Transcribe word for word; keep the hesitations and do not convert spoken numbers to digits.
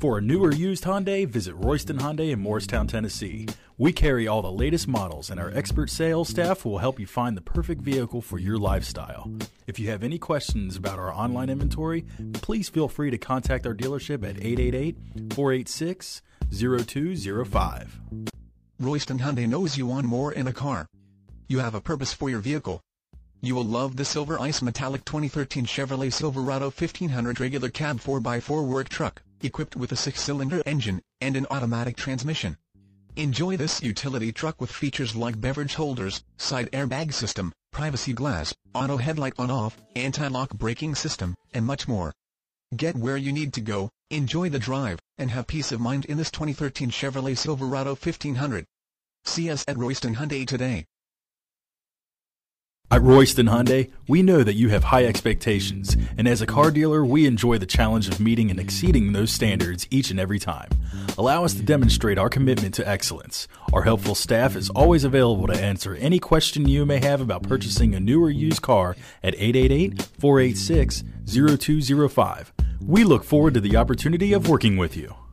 For a new or used Hyundai, visit Royston Hyundai in Morristown, Tennessee. We carry all the latest models, and our expert sales staff will help you find the perfect vehicle for your lifestyle. If you have any questions about our online inventory, please feel free to contact our dealership at eight eight eight, four eight six, zero two zero five. Royston Hyundai knows you want more in a car. You have a purpose for your vehicle. You will love the Silver Ice Metallic twenty thirteen Chevrolet Silverado fifteen hundred regular cab four by four work truck, equipped with a six-cylinder engine and an automatic transmission. Enjoy this utility truck with features like beverage holders, side airbag system, privacy glass, auto headlight on-off, anti-lock braking system, and much more. Get where you need to go, enjoy the drive, and have peace of mind in this twenty thirteen Chevrolet Silverado fifteen hundred. See us at Royston Hyundai today. At Royston Hyundai, we know that you have high expectations, and as a car dealer, we enjoy the challenge of meeting and exceeding those standards each and every time. Allow us to demonstrate our commitment to excellence. Our helpful staff is always available to answer any question you may have about purchasing a new or used car at eight eight eight, four eight six, zero two zero five. We look forward to the opportunity of working with you.